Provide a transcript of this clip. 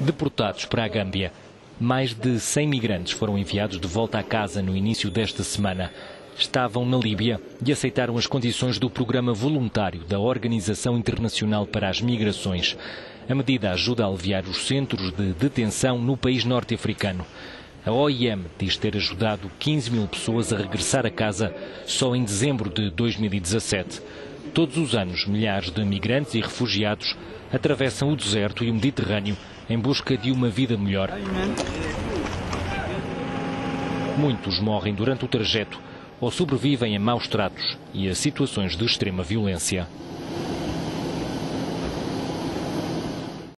deportados para a Gâmbia. Mais de 100 migrantes foram enviados de volta à casa no início desta semana. Estavam na Líbia e aceitaram as condições do programa voluntário da Organização Internacional para as Migrações. A medida ajuda a aliviar os centros de detenção no país norte-africano. A OIM diz ter ajudado 15 mil pessoas a regressar a casa só em dezembro de 2017. Todos os anos, milhares de migrantes e refugiados atravessam o deserto e o Mediterrâneo em busca de uma vida melhor. Muitos morrem durante o trajeto ou sobrevivem a maus tratos e a situações de extrema violência.